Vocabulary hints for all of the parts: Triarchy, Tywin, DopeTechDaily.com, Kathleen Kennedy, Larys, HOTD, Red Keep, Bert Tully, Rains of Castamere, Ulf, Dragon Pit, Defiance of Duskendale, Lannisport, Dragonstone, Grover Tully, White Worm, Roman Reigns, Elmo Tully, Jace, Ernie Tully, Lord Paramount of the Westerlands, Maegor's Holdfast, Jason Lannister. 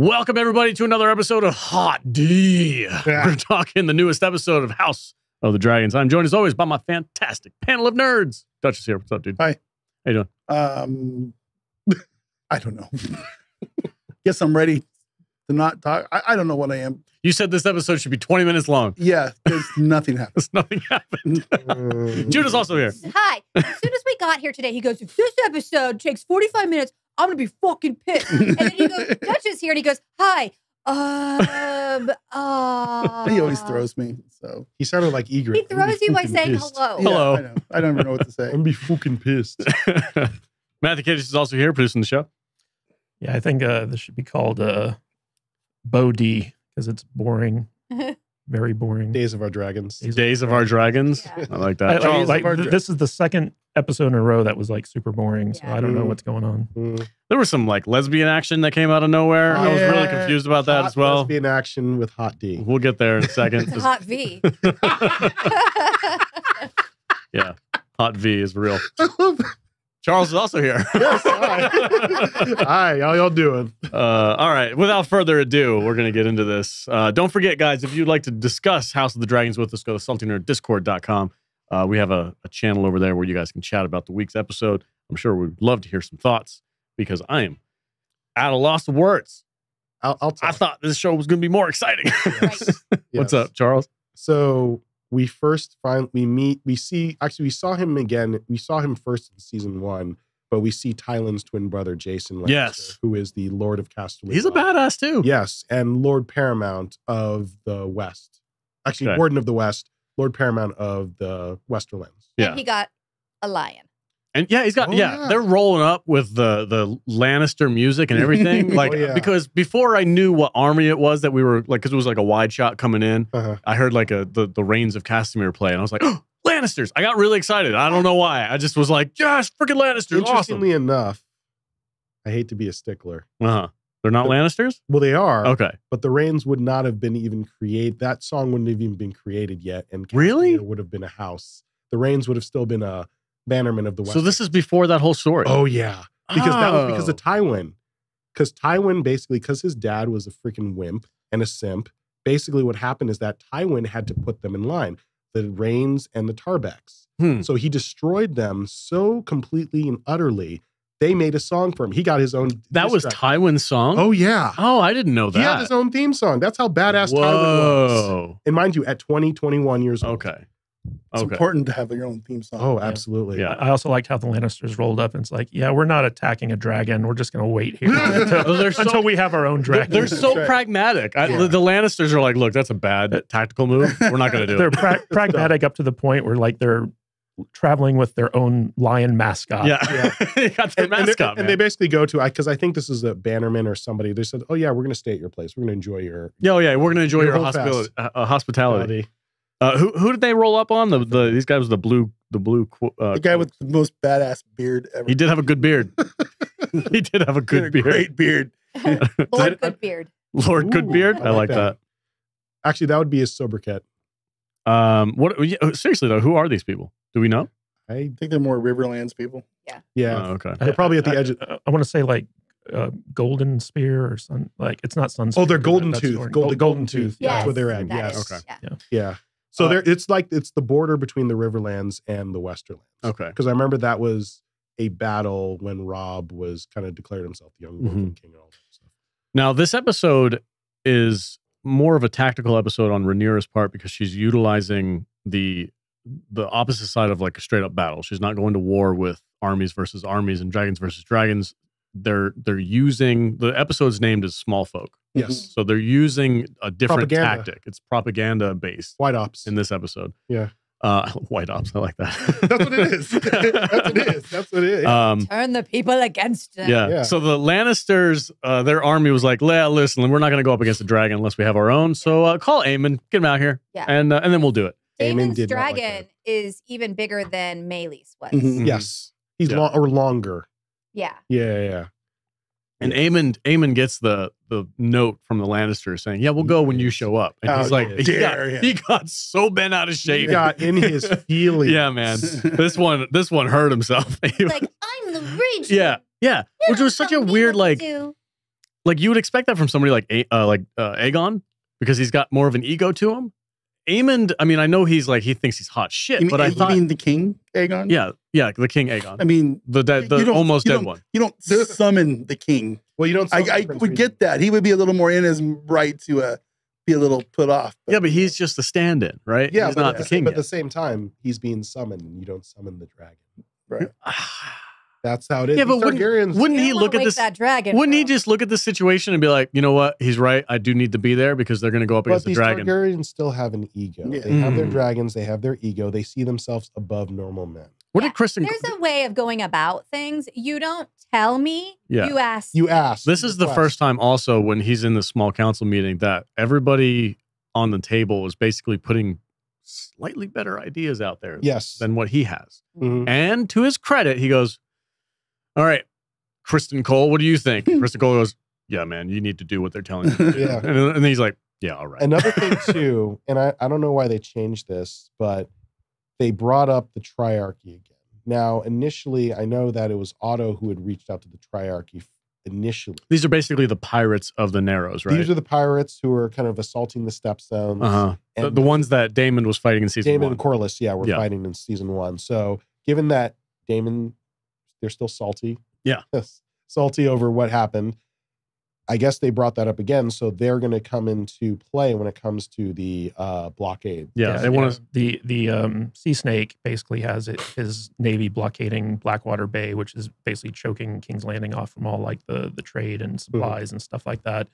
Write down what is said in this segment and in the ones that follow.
Welcome, everybody, to another episode of Hot D. Yeah. We're talking the newest episode of House of the Dragons. I'm joined, as always, by my fantastic panel of nerds. Dutch is here. What's up, dude? Hi. How you doing? I don't know. Guess I'm ready to not talk. I don't know what I am. You said this episode should be 20 minutes long. Yeah, there's nothing happened. There's nothing happened. Jude is also here. Hi. As soon as we got here today, he goes, if this episode takes 45 minutes, I'm going to be fucking pissed. And then he goes, Dutch is here, and he goes, hi. He always throws me. So he sounded like eager. He throws you by saying pissed. Hello. Yeah, hello. I don't even know what to say. I'm going to be fucking pissed. Matthew Kadish is also here, producing the show. Yeah, I think this should be called Bo D, because it's boring. Very boring. Days of Our Dragons. Days of Our Dragons. Yeah. I like that. This is the second episode in a row that was like super boring, so I don't know what's going on. There was some like lesbian action that came out of nowhere. I was really confused about that as well. Lesbian action with Hot D. We'll get there in a second. It's a Hot V. Yeah, Hot V is real. Charles is also here. Yes, hi. Hi, how y'all doing? All right, without further ado, we're going to get into this. Don't forget, guys, if you'd like to discuss House of the Dragons with us, go to saltynerd.discord.com. We have a channel over there where you guys can chat about the week's episode. I'm sure we'd love to hear some thoughts because I am at a loss of words. I thought this show was going to be more exciting. Yes. What's up, Charles? So we first we saw him again. We saw him first in season one, but we see Tywin's twin brother, Jason Lannister, who is the Lord of Casterly. He's a badass too. Yes, and Lord Paramount of the West. Actually, Warden of the West. Lord Paramount of the Westerlands. Yeah, and he got a lion. And yeah, he's got They're rolling up with the Lannister music and everything. Like because before I knew what army it was that we were like, because it was like a wide shot coming in. I heard like the Rains of Castamere play, and I was like, oh, Lannisters! I got really excited. I don't know why. I just was like, yes, freaking Lannisters! Interestingly enough, I hate to be a stickler. They're not Lannisters? Well, they are. Okay. But the Rains would not have been even created. That song wouldn't have even been created yet. And Castamere would have been a house. The Rains would have still been a bannerman of the West. So this is before that whole story. Oh, yeah. Because that was because of Tywin. Because Tywin basically, because his dad was a freaking wimp and a simp, basically what happened is that Tywin had to put them in line. The Rains and the Tarbecks. So he destroyed them so completely and utterly. They made a song for him. He got his own. That was Tywin's song? Oh, yeah. Oh, I didn't know that. He had his own theme song. That's how badass Tywin was. And mind you, at 20, 21 years old. Okay. It's important to have your own theme song. Oh, absolutely. Yeah. I also liked how the Lannisters rolled up. And it's like, yeah, we're not attacking a dragon. We're just going to wait here until we have our own dragon. They're so pragmatic. The Lannisters are like, look, that's a bad tactical move. We're not going to do it. They're pragmatic up to the point where like they're traveling with their own lion mascot. They got their mascot. And they basically go to, because I think this is a bannerman or somebody, they said, oh yeah, we're going to stay at your place. We're going to enjoy your... Oh yeah, we're going to enjoy your hospitality. Who did they roll up on? These guys was the blue... the guy with the most badass beard ever. He did have a good beard. He did have a good beard. Great beard. Lord Goodbeard. Lord Goodbeard? I like that. Actually, that would be his sobriquet. Seriously though, who are these people? Do we know? I think they're more Riverlands people. Yeah. Yeah. Oh, okay. They're probably at the edge of... I want to say like Golden Spear or something. Like it's not Sun Spear. Oh, they're Golden Tooth. Golden Tooth. Yes. That's where they're at. Yes. Okay. Yeah. So it's the border between the Riverlands and the Westerlands. Okay. Because I remember that was a battle when Rob was kind of declared himself the young Golden King and all that stuff. Now this episode is more of a tactical episode on Rhaenyra's part because she's utilizing the opposite side of like a straight up battle. She's not going to war with armies versus armies and dragons versus dragons. They're using, the episode's named as Small Folk. Yes. So they're using a different tactic. It's propaganda based. White Ops. In this episode. Yeah. White Ops. I like that. That's what it is. Turn the people against them. Yeah. So the Lannisters, their army was like, listen, we're not going to go up against a dragon unless we have our own. So call Aemond, get him out here. Yeah. And then we'll do it. Daemon's dragon is even bigger than Maelys was. Yes. He's longer. Yeah. Yeah. And Aemond gets the note from the Lannisters saying, yeah, we'll go when you show up. And he's like, he got so bent out of shape. He got in his feelings. Yeah, man. This one hurt himself. He's like, I'm the rage. Yeah. Which was such a weird, like, Like, you would expect that from somebody like Aegon, because he's got more of an ego to him. Aemond, I mean, I know he's like, he thinks he's hot shit, but I thought... You mean the king, Aegon? Yeah, yeah, the king Aegon. I mean... The almost dead one. You don't summon the king. Well, you don't summon I would get that. He would be a little more in his right to be a little put off. But, yeah, but he's just a stand-in, right? Yeah, he's not the king. But at the same time, he's being summoned, and you don't summon the dragon. Right. That's how it is. Yeah, but wouldn't he look at this? Dragon, wouldn't he just look at the situation and be like, you know what? He's right. I do need to be there because they're going to go up against the dragon. But Targaryens still have an ego. Yeah. They have their dragons. They have their ego. They see themselves above normal men. What did Criston? There's a way of going about things. You don't tell me. Yeah. You ask. You ask. This is the first time also when he's in the small council meeting that everybody on the table is basically putting slightly better ideas out there than what he has. Mm-hmm. And to his credit, he goes, all right, Criston Cole, what do you think? Criston Cole goes, yeah, man, you need to do what they're telling you to do. Yeah. And he's like, yeah, all right. Another thing, too, and I don't know why they changed this, but they brought up the Triarchy again. Now, initially, I know that it was Otto who had reached out to the Triarchy initially. These are basically the pirates of the Narrows, right? These are the pirates who are kind of assaulting the Stepstones. Uh-huh. The ones that Daemon was fighting in season one. Daemon and Corlys, were fighting in season one. So, given that Daemon... They're still salty. Yeah. Salty over what happened. I guess they brought that up again, so they're going to come into play when it comes to the blockade. Yeah, they want to... The Sea Snake basically has his navy blockading Blackwater Bay, which is basically choking King's Landing off from all like the trade and supplies and stuff like that.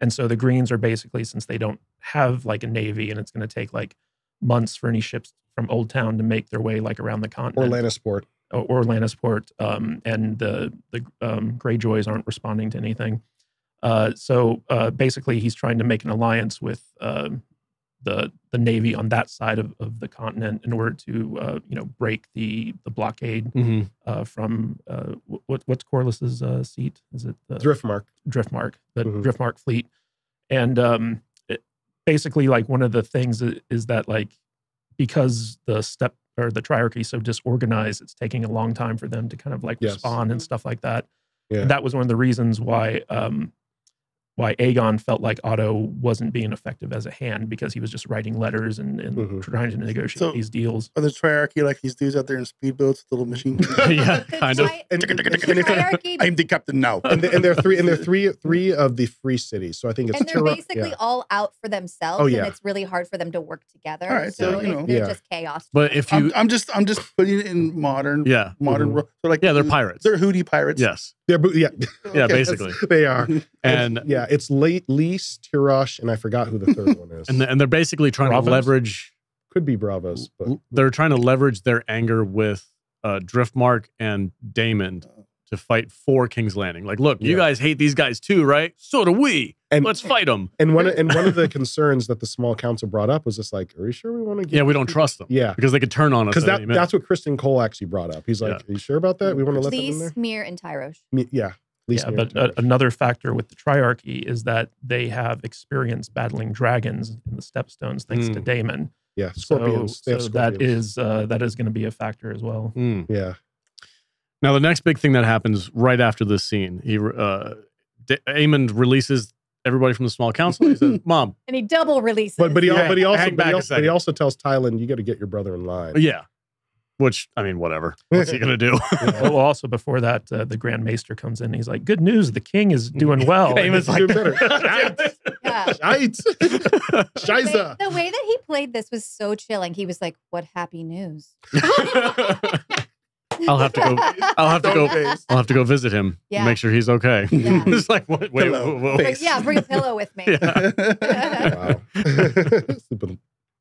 And so the Greens are basically, since they don't have like a navy and it's going to take like months for any ships from Old Town to make their way like around the continent. Or Lannisport. Or Lannisport, and the Greyjoys aren't responding to anything. So basically, he's trying to make an alliance with the Navy on that side of the continent in order to break the blockade from what's Corlys's seat? Is it the Driftmark? Driftmark, the Driftmark fleet, and basically, like one of the things is that like because the Triarchy is so disorganized, it's taking a long time for them to kind of like respond and stuff like that. Yeah. And that was one of the reasons why Aegon felt like Otto wasn't being effective as a hand, because he was just writing letters and trying to negotiate these deals. Are the Triarchy like these dudes out there in speedboats with little machine guns? Yeah, kind of. I'm the captain now. And they're three of the free cities. So I think it's... And they're basically all out for themselves. Oh, yeah. And it's really hard for them to work together. All right, so they're just chaos. But if you... I'm just putting it in modern world. So like they're pirates. They're hootie pirates. Yes. Yeah, basically. They are. And it's Lys, Tirash, and I forgot who the third one is. And they're basically trying to leverage... Could be Bravos. But they're trying to leverage their anger with Driftmark and Daemon to fight for King's Landing. Like, look, you guys hate these guys too, right? So do we. And let's fight them. And one of the concerns that the small council brought up was just like, are you sure we want to get... Yeah, we don't trust them. Yeah. Because they could turn on us. Because that's what Criston Cole actually brought up. He's like, are you sure about that? We want to let them in there? Smyr and Tyrosh. But another factor with the Triarchy is that they have experience battling dragons in the Stepstones, thanks to Daemon. Yeah, scorpions. So that is going to be a factor as well. Mm. Yeah. Now, the next big thing that happens right after this scene, Aemond releases everybody from the small council. He says, "Mom," and he double releases. But he also tells Tywin, "You got to get your brother in line." Yeah. Which, I mean, whatever. What's he going to do? Well, also before that, the Grand Maester comes in and he's like, good news, the king is doing well. Damon's like, better. The way that he played this was so chilling. He was like, what happy news? I'll have to go visit him. Yeah. And make sure he's okay. Yeah. It's like, what? Wait, whoa. Yeah, bring a pillow with me. Yeah. Wow.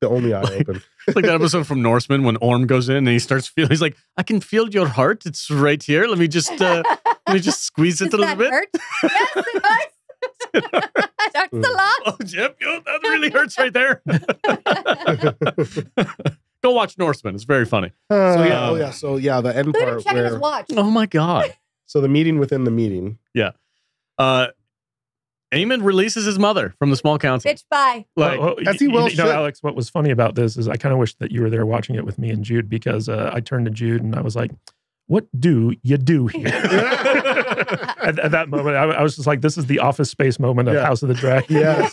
The only eye open. It's like that episode from Norseman when Orm goes in and he starts feeling. He's like, I can feel your heart. It's right here. Let me just squeeze it a little bit. Hurt? Yes, it hurts. That's a lot. Oh, yep, that really hurts right there. Go watch Norseman. It's very funny. So the end part where his watch. Oh my god. So the meeting within the meeting. Yeah. Aemond releases his mother from the small council. Bitch, bye. Like, Alex, what was funny about this is I kind of wish that you were there watching it with me and Jude, because I turned to Jude and I was like, what do you do here? At that moment, I was just like, this is the Office Space moment of House of the Dragon. Yes.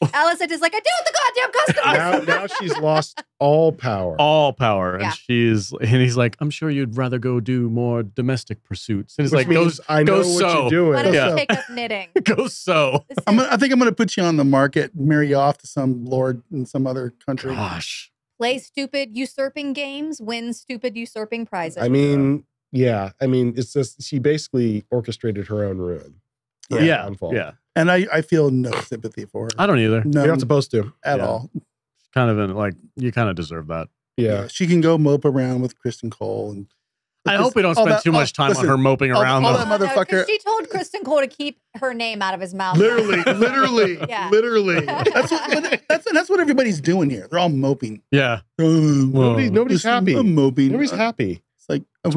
Alicent is like, I deal with the goddamn customers. Now she's lost all power. All power. And he's like, I'm sure you'd rather go do more domestic pursuits. And it's like, I know what you're doing. Why don't you take up knitting? Go sew. I think I'm going to put you on the market, marry you off to some lord in some other country. Gosh. Play stupid usurping games, win stupid usurping prizes. I mean, yeah. I mean, it's just, she basically orchestrated her own ruin. Yeah. Yeah. And I feel no sympathy for her. I don't either. No, you're not supposed to at all. Kind of like, you kind of deserve that. Yeah. She can go mope around with Criston Cole. And I hope we don't spend too much time on her moping around. All that motherfucker. No, she told Criston Cole to keep her name out of his mouth. Literally, literally, literally. That's what everybody's doing here. They're all moping. Yeah. Nobody's happy. I'm moping. Nobody's happy. It's like, I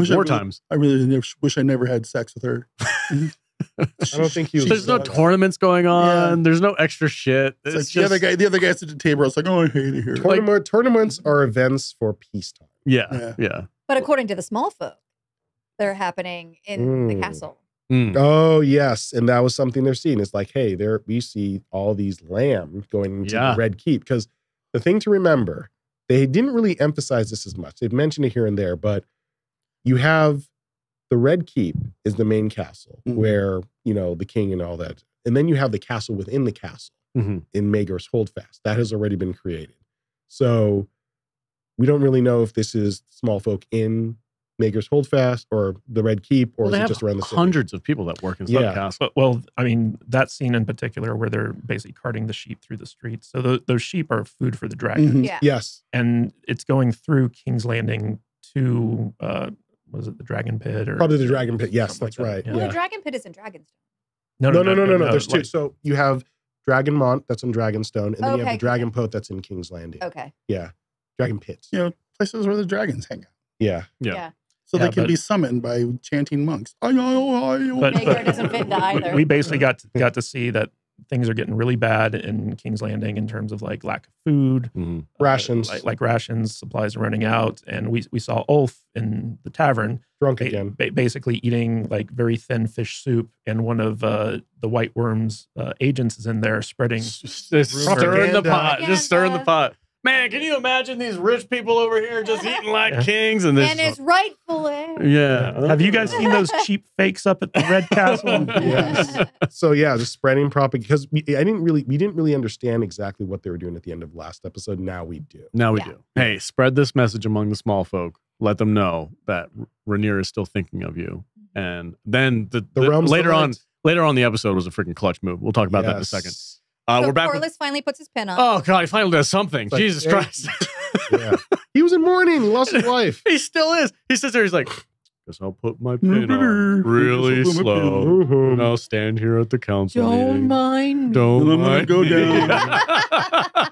really wish I never had sex with her. I don't think he was. There's no tournaments going on. Yeah. There's no extra shit. It's like just, the other guy's at the table. It's like, oh, I hate it here. Tournaments are events for peacetime. Yeah, yeah, yeah. But according to the small folk, they're happening in the castle. Mm. Oh yes, and that was something they're seeing. It's like, hey, we see all these lambs going into the Red Keep. Because the thing to remember, they didn't really emphasize this as much. They've mentioned it here and there, but you have. The Red Keep is the main castle where, you know, the king and all that. And then you have the castle within the castle in Maegor's Holdfast. That has already been created. So we don't really know if this is small folk in Maegor's Holdfast or the Red Keep, or is it just around the city? Hundreds of people that work in the castle. Well, I mean, that scene in particular where they're basically carting the sheep through the streets. So those sheep are food for the dragons. Yes. And it's going through King's Landing to... was it the Dragon Pit? Or probably the Dragon Pit, yes, that's right. Well, the Dragon Pit is in Dragonstone. No. There's two. So you have Dragonmont, that's in Dragonstone, and then you have the Dragon Pit that's in King's Landing. Okay. Yeah. Dragon Pits. You know, places where the dragons hang out. Yeah. Yeah. So they can be summoned by chanting monks. Maegor doesn't fit into either. We basically got to see that things are getting really bad in King's Landing in terms of like lack of food, rations, like rations, supplies are running out. And we saw Ulf in the tavern basically eating like very thin fish soup. And one of the White Worm's agents is in there spreading. Just stirring the pot. Man, can you imagine these rich people over here just eating like kings? And it's rightful. Yeah. Have you guys seen those cheap fakes up at the Red Castle? Yes. So yeah, just spreading propaganda. Because we didn't really understand exactly what they were doing at the end of last episode. Now we do. Now we do. Hey, spread this message among the small folk. Let them know that Rhaenyra is still thinking of you. And then later on the episode was a freaking clutch move. We'll talk about that in a second. So we're back. Corlys finally puts his pin on. Oh God, he finally does something. Like, Jesus Christ. He was in mourning. He lost his wife. He still is. He sits there, he's like, guess I'll put my pin on really slow. And I'll stand here at the council meeting. Don't mind me.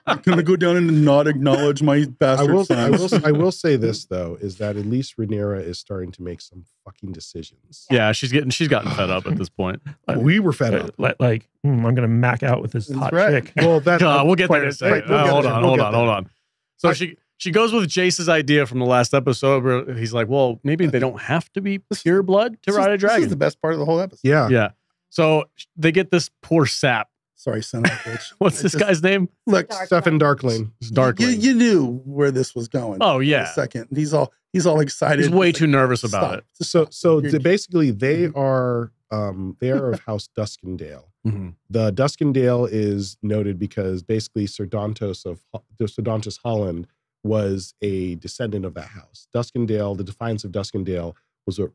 I'm gonna go down and not acknowledge my bastard I will say this though, is that at least Rhaenyra is starting to make some fucking decisions. Yeah, she's gotten fed up at this point. We were fed up. Like, I'm gonna mac out with this hot chick. Well, that's we'll get there in a second. Hold on. So she goes with Jace's idea from the last episode where he's like, well, maybe they don't have to be pure blood to ride a dragon. This is the best part of the whole episode. Yeah. Yeah. So they get this poor sap. Sorry, son of a bitch. What's this guy's name? Look, Stefan Darkling. You knew where this was going. Oh, yeah. Second. He's all excited. He's way too nervous about it. So basically they are of House Duskendale. The Duskendale is noted because basically Sir Dantos Holland was a descendant of that house. Duskendale, the defiance of Duskendale, was what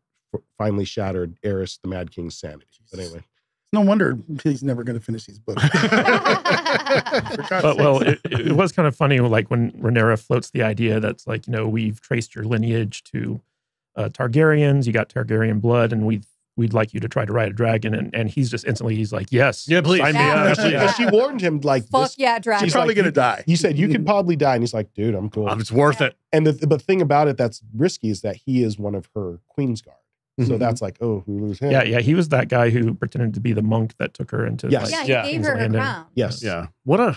finally shattered Aerys the Mad King's sanity. But anyway. No wonder he's never going to finish these books. It was kind of funny, like when Rhaenyra floats the idea that's like, you know, we've traced your lineage to Targaryens, you got Targaryen blood, and we'd like you to try to ride a dragon. And he's just instantly, he's like, yes. Yeah, please. She warned him like, dragon. She's probably going to die. He said, you could probably die. And he's like, dude, I'm cool. It's worth it. And the thing about it that's risky is that he is one of her Queen's Guard. So that's like, oh, we lose him. Yeah, yeah. He was that guy who pretended to be the monk that took her into. Yes. Like, he gave her a crown. Yes. Yeah. What a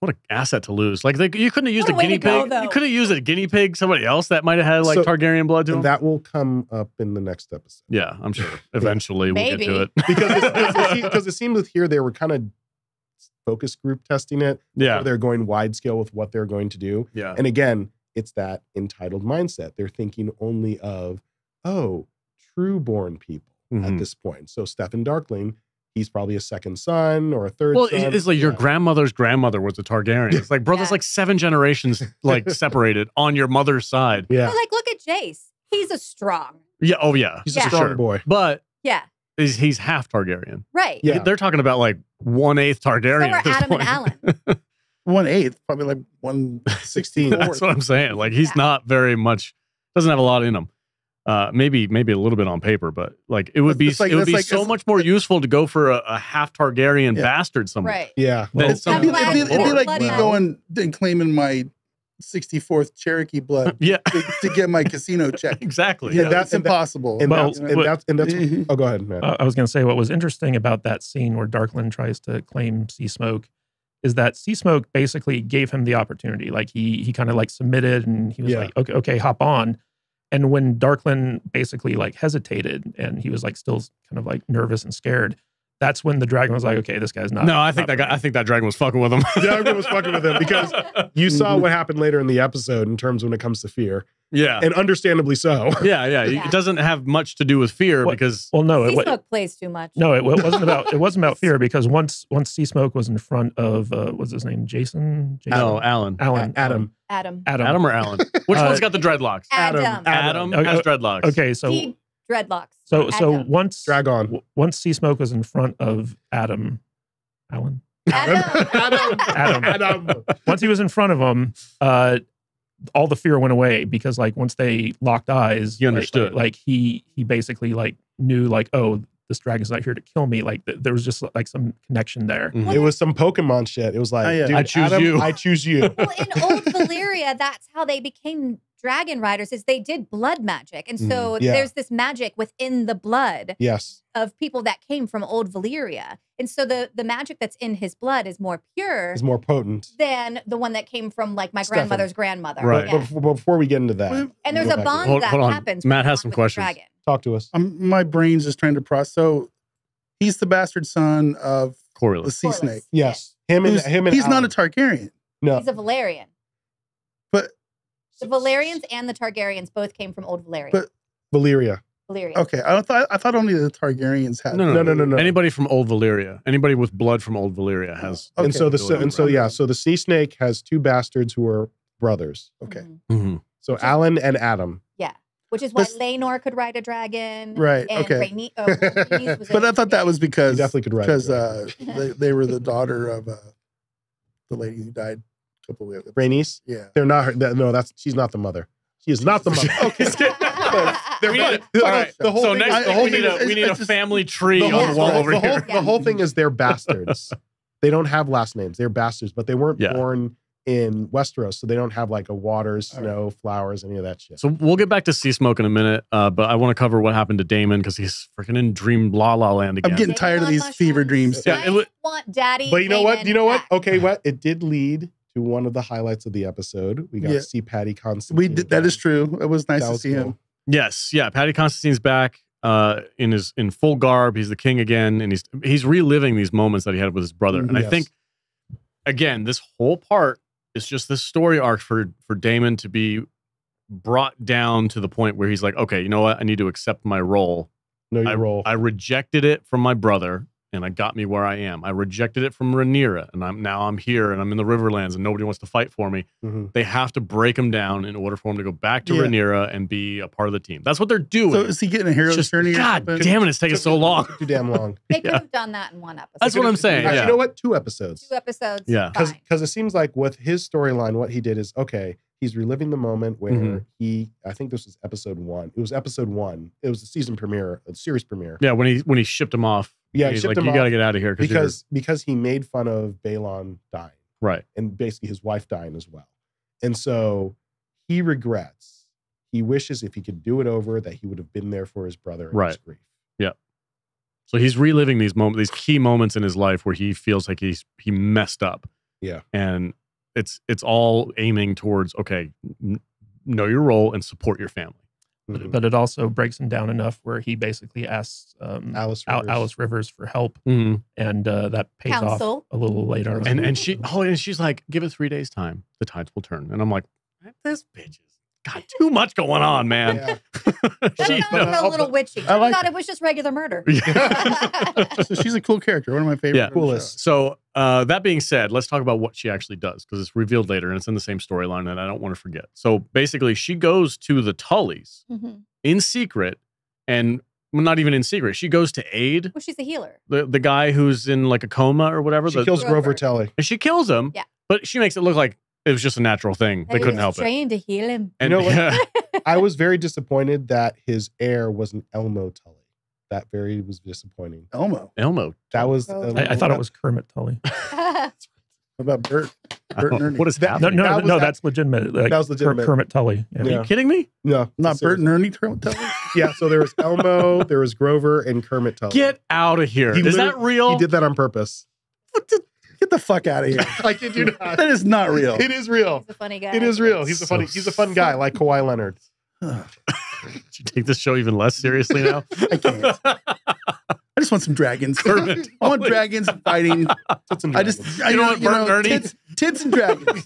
What an asset to lose. Like, you couldn't have used a guinea pig. You could have used a guinea pig, somebody else that might have had, like, Targaryen blood to them. That will come up in the next episode. Yeah, I'm sure. Eventually we'll get to it. Because it seems with here they were kind of focus group testing it. Yeah. They're going wide scale with what they're going to do. Yeah. And again, it's that entitled mindset. They're thinking only of, oh, true-born people at this point. So Stephen Darkling... He's probably a second son or a third son. Well, it's like your grandmother's grandmother was a Targaryen. It's like, bro, there's like 7 generations like separated on your mother's side. Yeah. Well, like, look at Jace. He's a strong. Yeah. Oh, yeah. He's a strong boy. But he's half Targaryen. Right. Yeah. They're talking about like 1/8 Targaryen. So are Adam and Alan. 1/8, probably like 1/16. That's what I'm saying. Like, he's not very much, doesn't have a lot in him. Maybe a little bit on paper, but like it would be so much more useful to go for a half Targaryen bastard somewhere. Right. Yeah. Well, it'd be like me going and claiming my 64th Cherokee blood to get my casino check. Exactly. Yeah, that's impossible. And that's go ahead, man. I was going to say what was interesting about that scene where Darklyn tries to claim Sea Smoke is that Sea Smoke basically gave him the opportunity. Like he kind of like submitted and he was like, okay, hop on. And when Darklyn basically like hesitated and he was like still kind of like nervous and scared, that's when the dragon was like, okay, this guy's not. No, I think that dragon was fucking with him. The dragon was fucking with him because you saw what happened later in the episode in terms when it comes to fear. Yeah. And understandably so. Yeah, yeah. It doesn't have much to do with fear because Sea Smoke plays too much. No, it wasn't about fear because once Sea Smoke was in front of what's his name? Jason? Alan. Adam or Alan? Which one's got the dreadlocks? Adam has dreadlocks. Okay, so he dreadlocks. So once Sea Smoke was in front of Adam. Once he was in front of him, all the fear went away because like once they locked eyes, you understood. Like he basically like knew like, oh, this dragon's not here to kill me. Like there was just like some connection there. Mm-hmm. It was some Pokemon shit. It was like, dude, I choose you. Well, in Old Valyria, that's how they became dragon riders is they did blood magic. And so there's this magic within the blood of people that came from Old Valyria. And so the magic that's in his blood is more pure. It's more potent. Than the one that came from like my grandmother's grandmother. Right. Yeah. Before we get into that. And there's a bond that happens. Matt has some questions. Talk to us. My brain's just trying to process. So he's the bastard son of Corlys. The sea snake. Yes. Him and he's Alan. Not a Targaryen. No. He's a Valyrian. But the Valyrians and the Targaryens both came from Old Valyria. But Valyria. Okay. I thought only the Targaryens had. No. Anybody from Old Valyria. Anybody with blood from Old Valyria has. Okay. So the sea snake has 2 bastards who are brothers. Okay. Mm-hmm. So Alan and Adam. Yeah. Which is why Laenor could ride a dragon. Right. And okay. Rhaenys was but I thought that was because you definitely could ride because they were the daughter of the lady who died a couple of years ago. Rhaenys? Yeah. They're not her. She's not the mother. She is not the mother. Okay. So next we need a family tree on the wall over here. The whole thing is they're bastards. They don't have last names. They're bastards, but they weren't born in Westeros, so they don't have like a water, snow, flowers, any of that shit. So we'll get back to Sea Smoke in a minute, but I want to cover what happened to Daemon because he's freaking in Dream La La Land again. I'm getting tired of these fever dreams. Yeah, want Daddy. But you know what? Okay, it did lead to one of the highlights of the episode. We got to see Paddy Constantine. That is true. It was nice to see him. Yes, yeah. Paddy Constantine's back in full garb. He's the king again, and he's reliving these moments that he had with his brother. And I think again, this whole part. It's just this story arc for Daemon to be brought down to the point where he's like, okay, you know what? I need to accept my role. I rejected it from my brother, and it got me where I am. I rejected it from Rhaenyra, and now I'm here, and I'm in the Riverlands, and nobody wants to fight for me. Mm-hmm. They have to break him down in order for him to go back to Rhaenyra and be a part of the team. That's what they're doing. So is he getting a hero's journey? God damn it, it's taking so long. Too damn long. They could have done that in one episode. That's what I'm saying. Yeah. You know what? 2 episodes. 2 episodes. Yeah. Because it seems like with his storyline, what he did is, okay, he's reliving the moment where I think this was episode 1. It was episode 1. It was the season premiere, the series premiere. Yeah, when he shipped him off. Yeah, he's like, you got to get out of here. Because he made fun of Balon dying. Right. And basically his wife dying as well. And so he regrets. He wishes if he could do it over that he would have been there for his brother in his grief. Yeah. So he's reliving these key moments in his life where he feels like he messed up. Yeah. And it's all aiming towards, okay, know your role and support your family. Mm-hmm. But it also breaks him down enough where he basically asks Alice Rivers for help, mm-hmm. and that pays off a little later. And she's like, "Give it 3 days' time; the tides will turn." And I'm like, "This bitch has got too much going on, man." Yeah. she felt a little witchy. I thought it was just regular murder. Yeah. So she's a cool character, one of my favorite. Yeah, coolest. So that being said, let's talk about what she actually does, because it's revealed later and it's in the same storyline, and I don't want to forget. So basically, she goes to the Tullys, mm-hmm. in secret, and well, not even in secret. She goes to aid. Well, she's a healer. The guy who's in like a coma or whatever. She kills Grover Tully, and she kills him. Yeah, but she makes it look like it was just a natural thing. They couldn't help it. Trying to heal him. And you know what? I was very disappointed that his heir was an Elmo Tully. That very was disappointing. Elmo. That was. I thought it was Kermit Tully. What about Bert? What is that? No, that's legitimate. Like, that was legitimate. Kermit Tully. Yeah. Yeah. Are you kidding me? No, not Bert and Ernie Tully. Yeah. So there was Elmo, there was Grover, and Kermit Tully. Get out of here! Is that real? He did that on purpose. What the? Get the fuck out of here! I kid you not. That is not real. It is real. He's a funny guy. It is real. He's a fun guy, like Kawhi Leonard. Did you take this show even less seriously now? I can't. I just want some dragons. I want dragons fighting. You know, tits and dragons.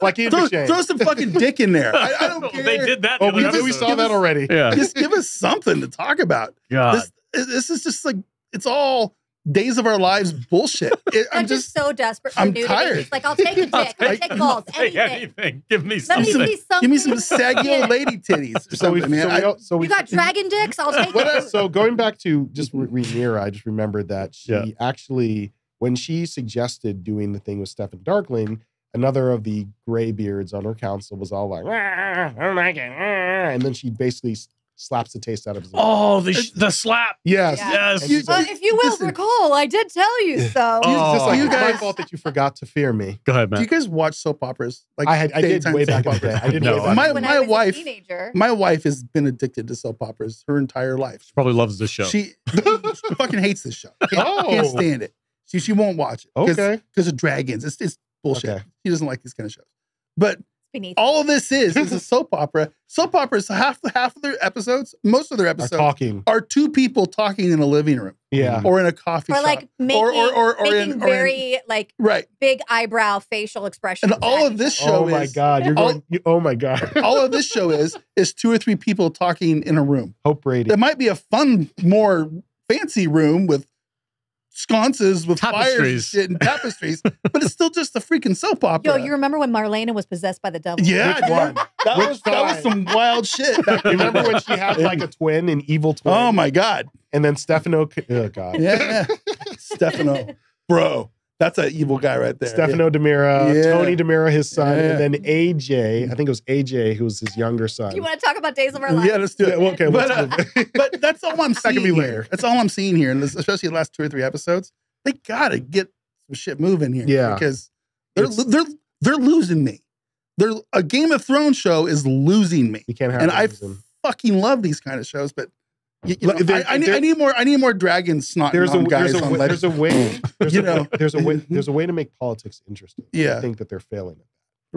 Like throw some fucking dick in there. I don't care. They did that. Oh, we saw that already. Yeah. Just give us something to talk about. God. This is just like it's all Days of Our Lives bullshit. I'm just so desperate for nudity. I'm tired. Like, I'll take a dick. I'll take balls. Anything. Give me something. Give me some saggy old lady titties or something, man. So we got dragon dicks? I'll take it. So going back to just Rhaenyra, I just remembered that she actually, when she suggested doing the thing with Stephen Darkling, another of the graybeards on her council was all like, I don't like it. And then she basically slaps the taste out of his mouth. Oh, the slap. Yes. If you will recall, I did tell you so. Oh. Just like, you guys, my fault that you forgot to fear me. Go ahead, man. Do you guys watch soap operas? Like I did way back in the day. I didn't know. My wife has been addicted to soap operas her entire life. She probably loves this show. She fucking hates this show. Can't stand it. She won't watch it. Okay. Because of dragons. It's bullshit. Okay. She doesn't like these kind of shows. But all of this is a soap opera. Soap operas, half of their episodes, most of their episodes are two people talking in a living room. Yeah. Or in a coffee shop. Like making big eyebrow facial expressions. And all of this show is, oh my God. Oh my God. All of this show is two or three people talking in a room. Hope Brady. There might be a fun, more fancy room with sconces with tapestries. Fire and tapestries, but it's still just a freaking soap opera. Yo, you remember when Marlena was possessed by the devil? Yeah, that was some wild shit. You remember when she had like a twin, an evil twin? Oh my God. And then Stefano, oh God. Yeah, Stefano, bro. That's an evil guy right there. Stefano DiMera, Tony DiMera, his son, and then AJ. I think it was AJ who was his younger son. Do you want to talk about Days of Our Lives? Yeah, let's do it. Well, okay, but that's all I'm seeing. That could be later. That's all I'm seeing here, and especially the last 2 or 3 episodes. They gotta get some shit moving here, because they're losing me. A Game of Thrones show is losing me. You can't have. And I fucking love these kind of shows, but. I need more dragon snot. There's a way to make politics interesting. Yeah. I think that they're failing at that.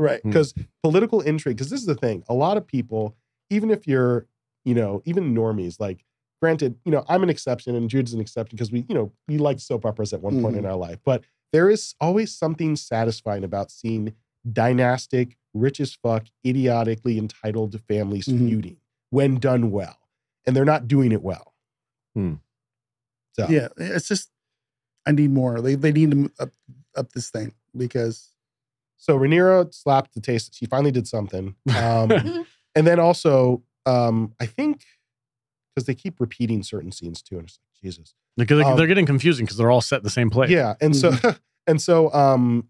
Right. Because political intrigue, because this is the thing. A lot of people, even if you're, even normies, like, granted, I'm an exception and Jude's an exception because we liked soap operas at one point in our life. But there is always something satisfying about seeing dynastic, rich as fuck, idiotically entitled families feuding when done well. And they're not doing it well. So. Yeah, it's just, I need more. They need to up this thing because. So Rhaenyra slapped the taste. She finally did something. And then also, I think, because they keep repeating certain scenes too. And it's like, Jesus. They're getting confusing because they're all set in the same place. Yeah. And so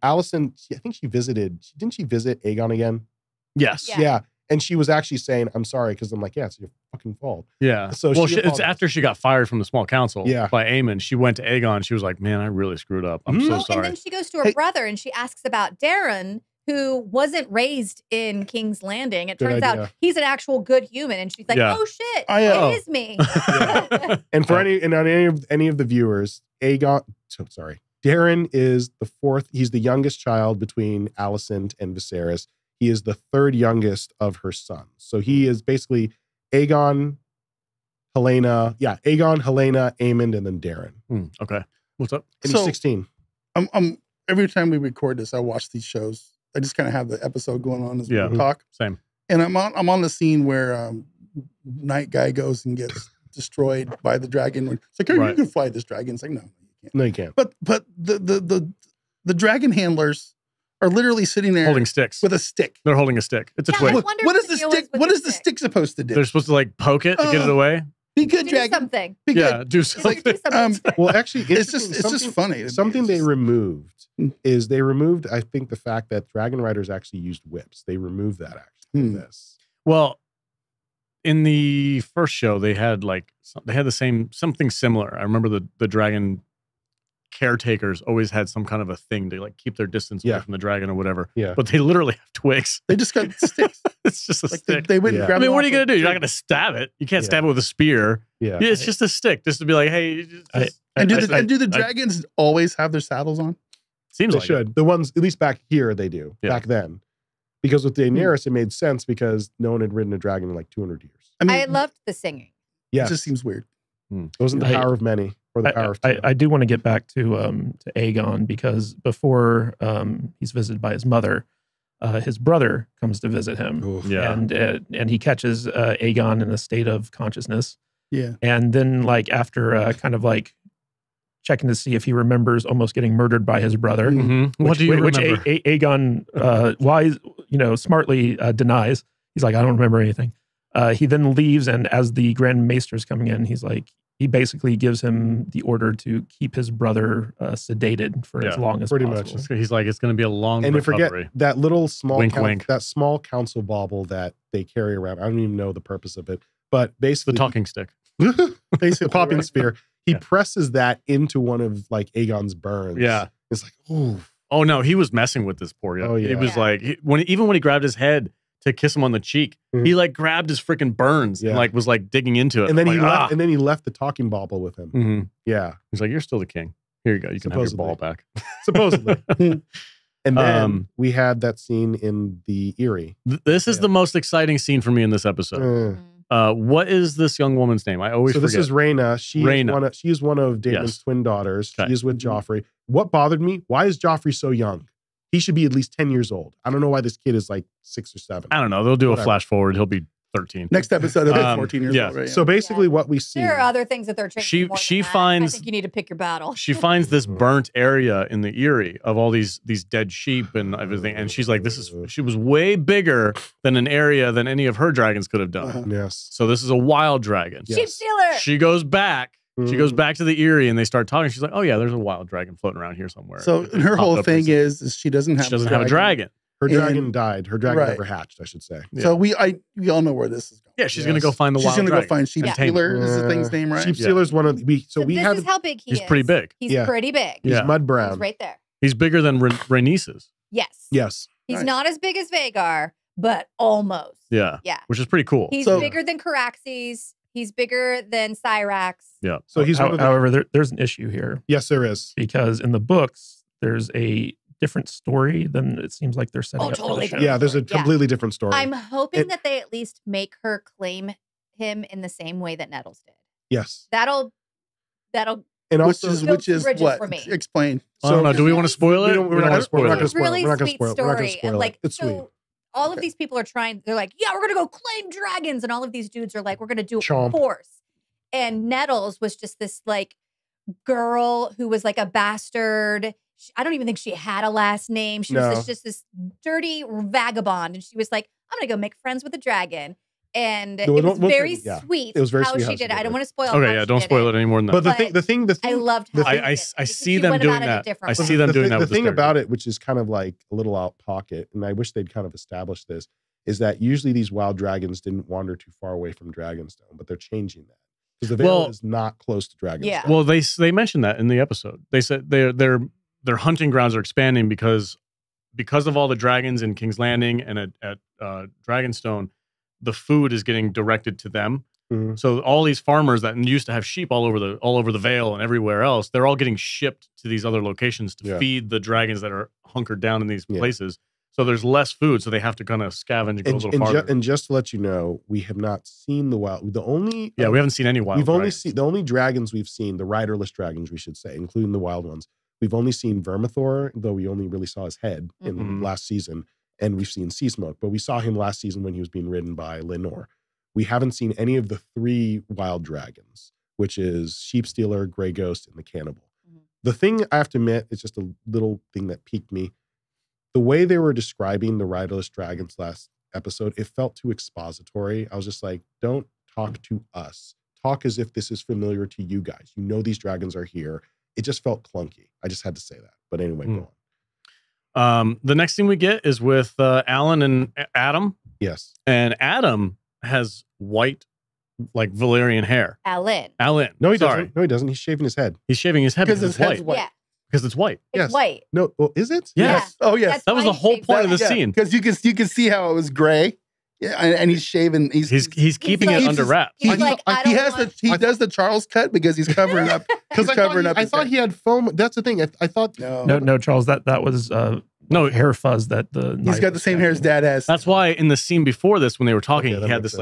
Allison, I think she visited, didn't she visit Aegon again? Yes. Yeah. And she was actually saying, I'm sorry, because I'm like, yeah, it's your fucking fault. Yeah. So it's after she got fired from the small council by Aemond. She went to Aegon. She was like, man, I really screwed up. I'm so sorry. And then she goes to her brother and she asks about Darren, who wasn't raised in King's Landing. It turns out he's an actual good human. And she's like, oh shit, it is me. And for any of the viewers, Aegon, Darren is the fourth. He's the youngest child between Alicent and Viserys. He is the third youngest of her sons. So he is basically Aegon, Helena. Yeah, Aegon, Helena, Aemond, and then Darren. Okay. What's up? And so, he's 16. Every time we record this, I watch these shows. I just kind of have the episode going on as we talk. Same. And I'm on the scene where Night Guy goes and gets destroyed by the dragon. It's like, hey, you can fly this dragon. It's like, no, you can't. No, you can't. But the dragon handlers are literally sitting there holding sticks with a stick. They're holding a stick. It's a twig. What is the stick supposed to do? They're supposed to like poke it to get it away. Be good, dragon. Do something. Be good. Yeah, do something. Like, do something. Well, actually, it's just funny. Something they removed is they removed, I think, the fact that dragon riders actually used whips. They removed that actually. This. Well, in the first show, they had the same something similar. I remember the dragon caretakers always had some kind of a thing to like keep their distance away from the dragon or whatever. Yeah. But they literally have twigs. They just got sticks. It's just a stick. They wouldn't grab it. I mean, what are you going to do? You're not going to stab it. You can't stab it with a spear. Yeah. It's just a stick. Just to be like, hey. Do the dragons always have their saddles on? Seems like they should. The ones, at least back here, they do. Yeah. Back then. Because with Daenerys, it made sense because no one had ridden a dragon in like 200 years. I mean, I loved the singing. Yeah. It just seems weird. It wasn't the power of many. Or the power I do want to get back to Aegon, because before he's visited by his mother, his brother comes to visit him. Oof. Yeah. And he catches Aegon in a state of consciousness. Yeah. And then like after kind of like checking to see if he remembers almost getting murdered by his brother. Mm-hmm. Which Aegon smartly denies. He's like, I don't remember anything. He then leaves, and as the Grand Maester's coming in, he's like, he basically gives him the order to keep his brother sedated for as long as possible. Pretty much. He's like, it's going to be a long recovery. And forget that little small, that small council bauble that they carry around. I don't even know the purpose of it, but basically the talking stick, basically popping spear. He presses that into one of like Aegon's burns. Yeah, it's like, oh no, he was messing with this poor guy. Oh, yeah. It was like even when he grabbed his head to kiss him on the cheek, he like grabbed his freaking burns and like was like digging into it. And then like, he left the talking bauble with him. Mm-hmm. Yeah, he's like, "You're still the king. Here you go. You can have your ball back." Supposedly. And then we had that scene in the Eyrie. This is the most exciting scene for me in this episode. What is this young woman's name? I always forget. So this is Rhaena. She is one of Daemon's twin daughters. Okay. She is with Joffrey. What bothered me? Why is Joffrey so young? He should be at least 10 years old. I don't know why this kid is like 6 or 7. I don't know. They'll do a flash forward. He'll be 13. Next episode, he'll be 14 years old. Right? So basically what we see. There are other things that they're changing. I think you need to pick your battle. She finds this burnt area in the Eyrie of all these dead sheep and everything. And she's like, she was way bigger than an area than any of her dragons could have done. Yes. So this is a wild dragon. Yes. Sheep stealer. She goes back. She goes back to the Eyrie and they start talking. She's like, "Oh yeah, there's a wild dragon floating around here somewhere." So her whole thing is she doesn't have a dragon. Her dragon died. Her dragon never hatched, I should say. Yeah. So we all know where this is going. Yeah, she's gonna go find the wild dragon. She's gonna go find Sheep Stealer. Is the thing's name, right? Sheep Stealer's one of the. This is how big he is. He's pretty big. He's pretty big. He's mud brown. He's right there. He's bigger than Rhaenys's. Yes. Yes. He's not as big as Vhagar, but almost. Yeah. Yeah. Which is pretty cool. He's bigger than Caraxes. He's bigger than Cyrax. Yeah. So he's however, there's an issue here. Yes, there is. Because in the books, there's a different story than it seems like they're setting up. Totally. The there's a completely different story. I'm hoping that they at least make her claim him in the same way that Nettles did. Yes. That'll and also which is what for me. Explain. So no, do we want to spoil it? We're not going to spoil it. We're not going to spoil it. We're not going to spoil it. It's sweet. All of these people are trying, they're like, yeah, we're going to go claim dragons. And all of these dudes are like, we're going to do it with force. And Nettles was just this like girl who was like a bastard. I don't even think she had a last name. She was just this dirty vagabond. And she was like, I'm going to go make friends with a dragon. And it was very sweet. It was very sweet how she did it. I don't want to spoil it. Okay, yeah, don't spoil it any more than that. But the thing I loved how I see them doing that. I see them doing that. The thing about it, which is kind of like a little out pocket, and I wish they'd kind of established this, is that usually these wild dragons didn't wander too far away from Dragonstone, but they're changing that because the Vale is not close to Dragonstone. Yeah. Well, they mentioned that in the episode. They said their hunting grounds are expanding because of all the dragons in King's Landing and at Dragonstone. The food is getting directed to them. Mm-hmm. So all these farmers that used to have sheep all over the Vale and everywhere else, they're all getting shipped to these other locations to feed the dragons that are hunkered down in these places. So there's less food, so they have to kind of scavenge and go a little farther. And just to let you know, we have not seen the wild. The only we haven't seen any wild. We've only seen the only dragons we've seen, the riderless dragons, we should say, including the wild ones. We've only seen Vermithor, though we only really saw his head in last season, and we've seen Sea Smoke, but we saw him last season when he was being ridden by Lenore. We haven't seen any of the three wild dragons, which is Sheepstealer, Grey Ghost, and the Cannibal. Mm-hmm. The thing I have to admit, it's just a little thing that piqued me. The way they were describing the riderless dragons last episode, it felt too expository. I was just like, don't talk to us. Talk as if this is familiar to you guys. You know these dragons are here. It just felt clunky. I just had to say that. But anyway, go on. The next thing we get is with Alan and Adam. Yes. And Adam has white, like, Valyrian hair. Alan. No, he doesn't. No, he doesn't. He's shaving his head. He's shaving his head because his head's white. Yeah. Because it's white. It's white. No, well, is it? Yes. Yeah. Oh, yes. That was the whole point of the scene. Because you can see how it was gray. Yeah, and he's shaving. He's keeping it under wraps. He does the Charles cut because he's covering up. Because I thought he had foam. That's the thing. I thought no Charles. That was no hair fuzz. That the he's got the same hair as Dad has. That's why in the scene before this, when they were talking, he had this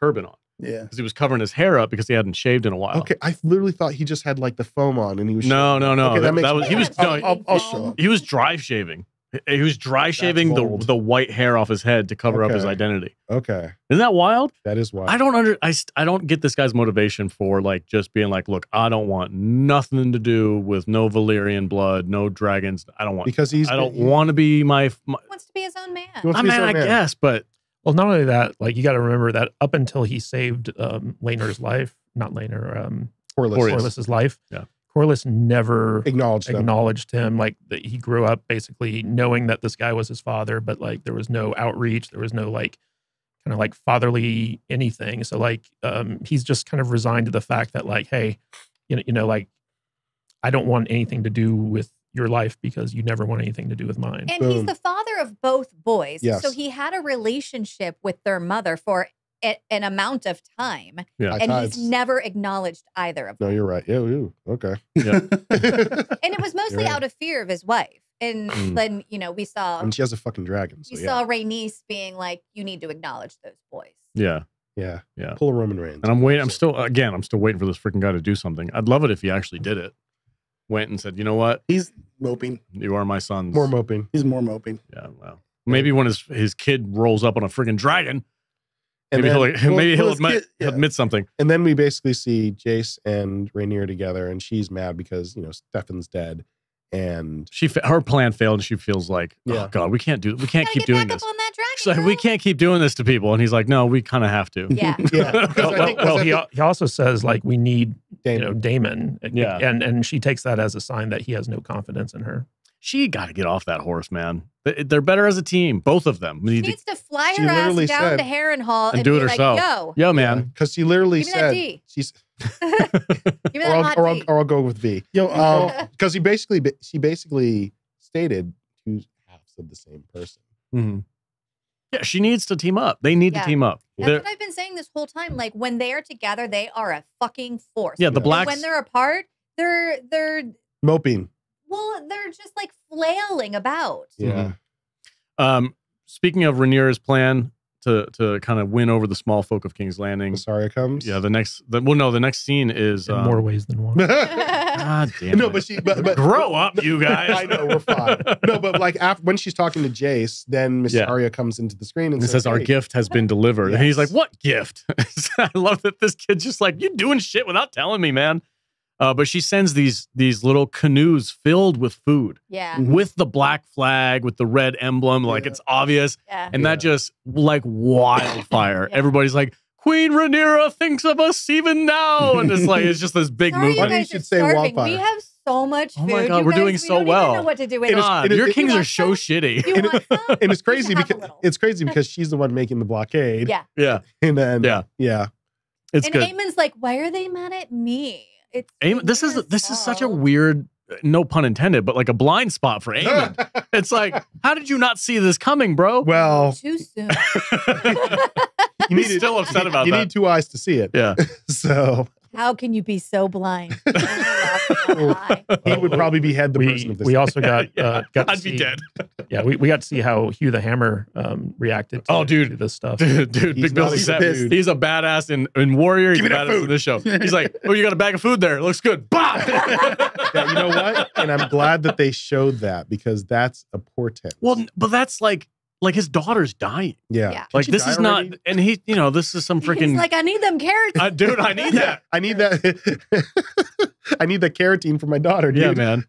turban on. Yeah, because he was covering his hair up because he hadn't shaved in a while. Okay, I literally thought he just had like the foam on and he was shaving. No. Okay, he was dry shaving. He was dry shaving the white hair off his head to cover up his identity. Okay, isn't that wild? That is wild. I don't get this guy's motivation for like just being like, look, I don't want nothing to do with no Valyrian blood, no dragons. I don't want because he's. I don't want to be my. He wants to be his own man. I mean, I guess, but. Well, not only that, like you got to remember that up until he saved Laenor's life, not Laenor, Corlys's life, Corlys never acknowledged him. Like he grew up basically knowing that this guy was his father, but like there was no outreach, there was no like kind of like fatherly anything. So like he's just kind of resigned to the fact that like, hey, you know, like I don't want anything to do with your life because you never want anything to do with mine. And he's the father of both boys. Yes. So he had a relationship with their mother for an amount of time. Yeah. And he's never acknowledged either of them. No, you're right. Yeah. Okay. Yeah. And it was mostly out of fear of his wife. And then, you know, we saw... And she has a fucking dragon. So we saw Rhaenys being like, you need to acknowledge those boys. Yeah. Yeah. Yeah. Pull a Roman Reigns. And I'm waiting. I'm still waiting for this freaking guy to do something. I'd love it if he actually did it. Went and said, you know what? He's moping. You are my son's. More moping. He's more moping. Yeah, well. Maybe when his kid rolls up on a friggin' dragon, and maybe he'll admit something. And then we basically see Jace and Rhaenyra together, and she's mad because, you know, Stefan's dead. And her plan failed, and she feels like, oh God, we can't keep doing this. Up on that dragon, we can't keep doing this to people. And he's like, no, we kind of have to. Yeah. Well, he also says like we need Daemon. You know, Daemon. Yeah. And she takes that as a sign that he has no confidence in her. She got to get off that horse, man. They're better as a team, both of them. She needs to fly her ass down to Harrenhal and do it herself. Like, yo, man, because she literally said she's. Or I'll go with V. Because she basically stated two halves of the same person. Mm-hmm. Yeah, she needs to team up. They need to team up. That's what I've been saying this whole time. Like when they are together, they are a fucking force. Yeah, the blacks. When they're apart, they're moping. Well, they're just like flailing about. Yeah. Mm-hmm. Speaking of Rhaenyra's plan. To kind of win over the small folk of King's Landing. Mysaria comes. Yeah, the next scene is in more ways than one. God damn it. No, but grow up, you guys. I know, we're fine. No, but like after, when she's talking to Jace, then Mysaria comes into the screen and says, hey, our gift has been delivered. Yes. And he's like, what gift? I love that this kid's just like, you're doing shit without telling me, man. But she sends these little canoes filled with food. Yeah. With the black flag, with the red emblem, like it's obvious. Yeah. And that just like wildfire. Yeah. Everybody's like, Queen Rhaenyra thinks of us even now. And it's like, it's just this big movement. You should say wildfire. We have so much food. Oh my God, we don't know what to do with it. Your kings are so shitty. And it's crazy because she's the one making the blockade. Yeah. Yeah. And then, it's good. And Aemon's like, why are they mad at me? This is such a weird, no pun intended, but like a blind spot for Aemond. It's like, how did you not see this coming, bro? Well, too soon. You need still upset about that. You need two eyes to see it. Yeah. So how can you be so blind? He would probably be head the person of this. We also got I'd be dead. Yeah, we got to see how Hugh the Hammer reacted to, to this stuff. Dude, Big Bill, he's a badass in Warrior. He's a badass in this show. He's like, oh, you got a bag of food there. It looks good. Bah! Yeah, you know what? And I'm glad that they showed that because that's a portent. Well, but that's like, his daughter's dying. Yeah. Like this is already? Not, and he, you know, this is some freaking. He's like, I need them carrots. Dude, I need that. I need that. I need the carotene for my daughter, dude. Yeah, man.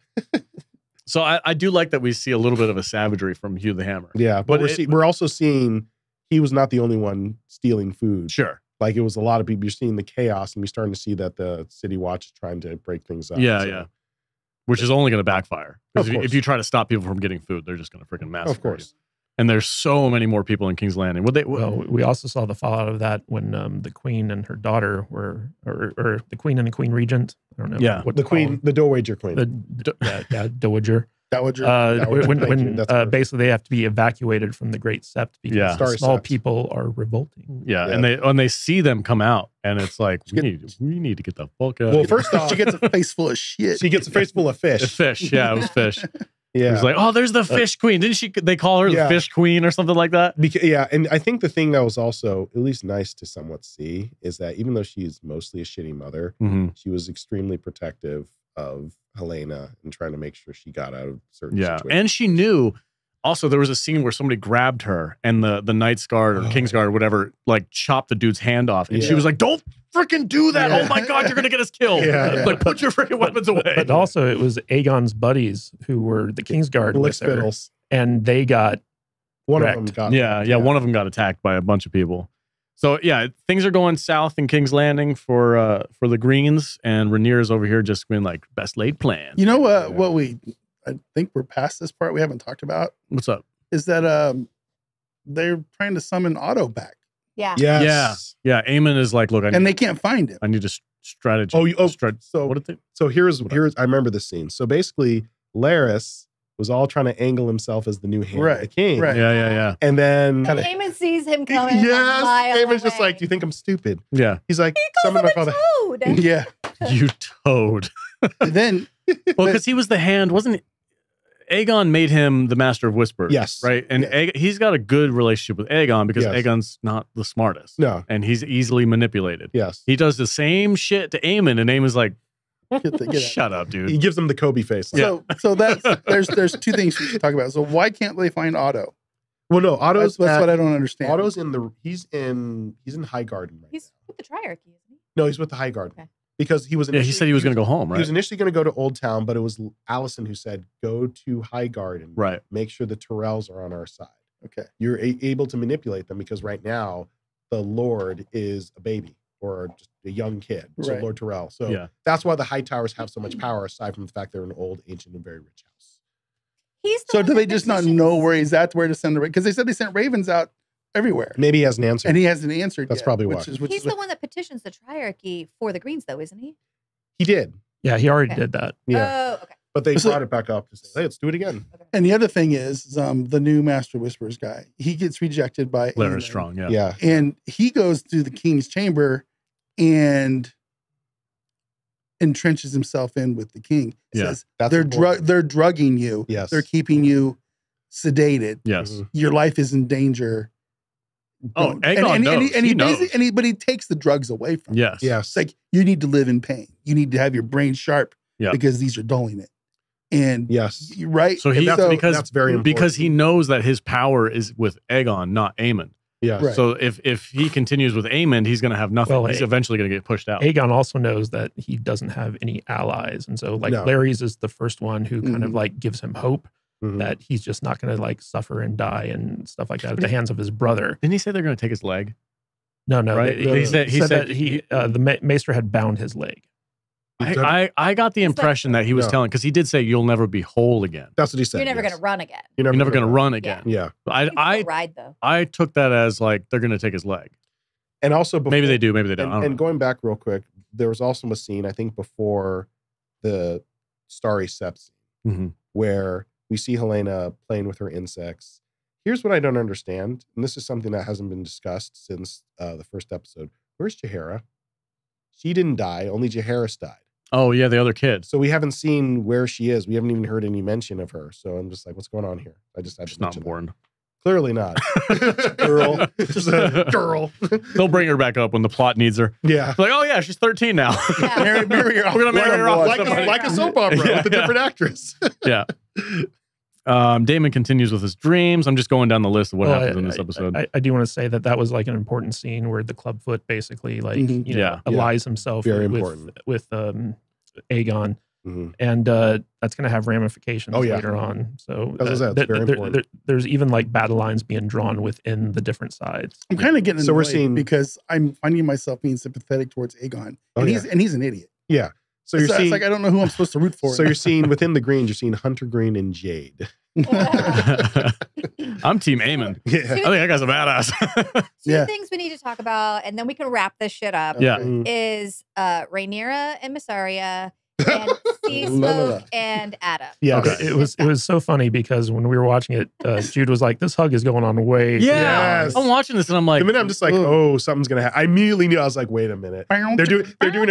So I do like that we see a little bit of a savagery from Hugh the Hammer. Yeah, but we're also seeing he was not the only one stealing food. Sure. Like it was a lot of people. You're seeing the chaos and you're starting to see that the City Watch is trying to break things up. Yeah, so. Yeah. Which is only going to backfire. Because if you try to stop people from getting food, they're just going to freaking massacre you. Of course. And there's so many more people in King's Landing. Well, we also saw the fallout of that when the Queen and her daughter were, or the Queen and the Queen Regent. I don't know. Yeah, what the Queen, the Dowager Queen. Dowager. Dowager. When basically they have to be evacuated from the Great Sept because small people are revolting. Yeah, and they see them come out, and it's like we need to get the fuck out. Well, first off, she gets a face full of shit. She gets a face full of fish. Yeah, it was fish. Yeah. It was like, oh, there's the fish queen. Didn't she? They call her the fish queen or something like that. Yeah, and I think the thing that was also at least nice to somewhat see is that even though she's mostly a shitty mother, she was extremely protective of Helena and trying to make sure she got out of certain situations. And she knew. Also, there was a scene where somebody grabbed her and the Knight's Guard or King's Guard or whatever, like chopped the dude's hand off. And she was like, don't freaking do that. Oh my God, you're going to get us killed. Like, put your freaking weapons away. But also, it was Aegon's buddies who were the King's Guard. And they got wrecked. One of them got attacked by a bunch of people. So yeah, things are going south in King's Landing for the Greens. And Rhaenyra's over here just being like, best laid plan. You know what we... I think we're past this part we haven't talked about. What's up? Is that they're trying to summon Otto back. Yeah. Yes. Yeah. Yeah. Aemon is like, look, they can't find it. I need a strategy. So here's I remember this scene. So basically, Laris was all trying to angle himself as the new hand of the king. Right. Yeah. And then Aemon sees him coming. Yes. Aemon's just like, do you think I'm stupid? Yeah. He's like, summon my father. Toad. Yeah. You toad. Well, because he was the hand, wasn't he? Aegon made him the master of whispers. Yes. Right. And he's got a good relationship with Aegon because Aegon's not the smartest. No. And he's easily manipulated. Yes. He does the same shit to Aemon, and Aemon's like, shut up, dude. He gives him the Kobe face. Like. So there's two things we should talk about. So why can't they find Otto? Well, no, Otto's that's what I don't understand. Otto's in the he's in High Garden right now. With the Triarchy, isn't he? No, he's with the High Garden. Okay. Because he was he said he was going to go home, right? He was initially going to go to Old Town, but it was Allison who said, go to High Garden. Right. Make sure the Tyrells are on our side. Okay. You're able to manipulate them because right now the Lord is a baby or just a young kid. So Lord Tyrell. So that's why the Hightowers have so much power aside from the fact they're an old, ancient, and very rich house. So do they just not know where he's at, where to send the... Because they said they sent ravens out everywhere. Maybe he has an answer. And he hasn't answered. That's probably why. He's the one that petitions the Triarchy for the Greens, though, isn't he? He did. Yeah, he already did that. Yeah. Oh, okay. But they brought it back up to say, hey, let's do it again. Okay. And the other thing is the new Master Whisperers guy. He gets rejected by Larry Strong, And he goes to the King's Chamber and entrenches himself in with the King. He says, they're drugging you. Yes. They're keeping you sedated. Yes. Your life is in danger. Oh, Aegon knows. But he takes the drugs away from him. Yes. It's like, you need to live in pain. You need to have your brain sharp because these are dulling it. And you're right. So, because that's very important. Because he knows that his power is with Aegon, not Aemon. Yeah. Right. So if he continues with Aemon, he's going to have nothing. Well, he's eventually going to get pushed out. Aegon also knows that he doesn't have any allies. And so like Larry's is the first one who kind of like gives him hope. That he's just not going to like suffer and die and stuff like that at the hands of his brother. Didn't he say they're going to take his leg? No. Right? He said the maester had bound his leg. I got the impression that he was telling, because he did say, you'll never be whole again. That's what he said. You're never going to run again. You're never going to run again. Yeah. I ride, though. I took that as like, they're going to take his leg. And also, maybe they do, maybe they don't. And going back real quick, there was also a scene, I think before the Starry Sept, where we see Helena playing with her insects. Here's what I don't understand, and this is something that hasn't been discussed since the first episode. Where's Jaehaera? She didn't die, only Jaehaera's died. Oh, yeah, the other kid. So we haven't seen where she is. We haven't even heard any mention of her. So I'm just like, what's going on here? I just have to mention. She's not born. Clearly not. Girl. Just a girl. They'll bring her back up when the plot needs her. Yeah. Like, oh, yeah, she's 13 now. Yeah. We're going to marry her off. Like a soap opera with a different actress. Yeah. Daemon continues with his dreams. I'm just going down the list of what happens in this episode. I do want to say that that was like an important scene where the clubfoot basically like allies himself with Aegon, and that's going to have ramifications later on. So there's even like battle lines being drawn within the different sides. I'm kind of getting annoyed because I'm finding myself being sympathetic towards Aegon, and he's an idiot. Yeah. So you're seeing, like, I don't know who I'm supposed to root for. So you're seeing within the Greens, you're seeing Hunter Green and Jade. I'm Team Aemond. Yeah. I think that guy's a badass. Two things we need to talk about, and then we can wrap this shit up. Yeah. Is Rhaenyra and Mysaria and Sea Smoke and Adam. Yeah, okay. it was so funny because when we were watching it, Jude was like, "This hug is going on way." Yeah, I'm watching this and I'm like, the minute I'm just like, "Oh, something's gonna happen." I immediately knew. I was like, "Wait a minute, they're doing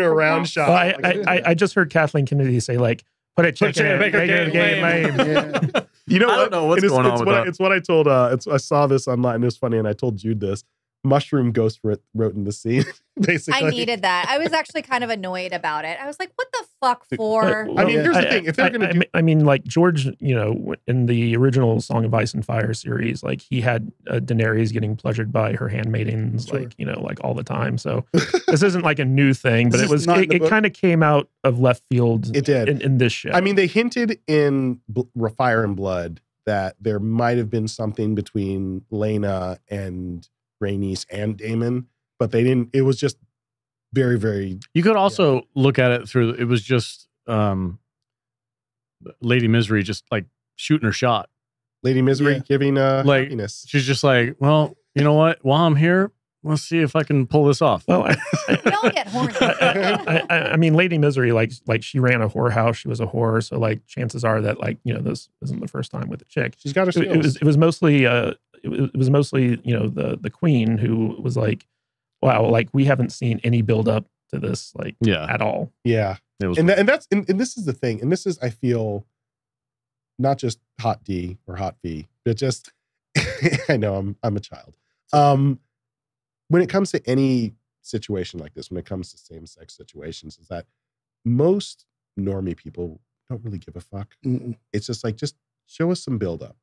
a round shot." Well, I just heard Kathleen Kennedy say like, "Put a chicken in the game lame." Yeah. You know, I don't know what's going on with that. It's what I told. I saw this online. And it was funny, and I told Jude this. Mushroom Ghost wrote in the scene, basically. I needed that. I was actually kind of annoyed about it. I was like, what the fuck for? I mean, here's the thing. If they're gonna do... I mean, like, George, you know, in the original Song of Ice and Fire series, like, he had Daenerys getting pleasured by her handmaidens, like, you know, like, all the time. So this isn't, like, a new thing, but it kind of came out of left field in this show. I mean, they hinted in Fire and Blood that there might have been something between Laena and Rhaenys and Daemon, but they didn't. It was just very, very. You could also look at it through. It was just Lady Misery, just like shooting her shot. Lady Misery giving like happiness. She's just like, well, you know what? While I'm here, let's see if I can pull this off. Well, we all get horny. I mean, Lady Misery, like she ran a whorehouse. She was a whore, so like chances are that like you know this isn't the first time with a chick. She's got her skills. It was mostly. It was mostly, you know, the queen who was like, wow, like we haven't seen any build up to this, like, at all. Yeah. And this is the thing. And this is, I feel, not just hot D or hot V, but just, I know I'm a child. When it comes to any situation like this, when it comes to same-sex situations, is that most normie people don't really give a fuck. Mm-mm. It's just like, just show us some build up.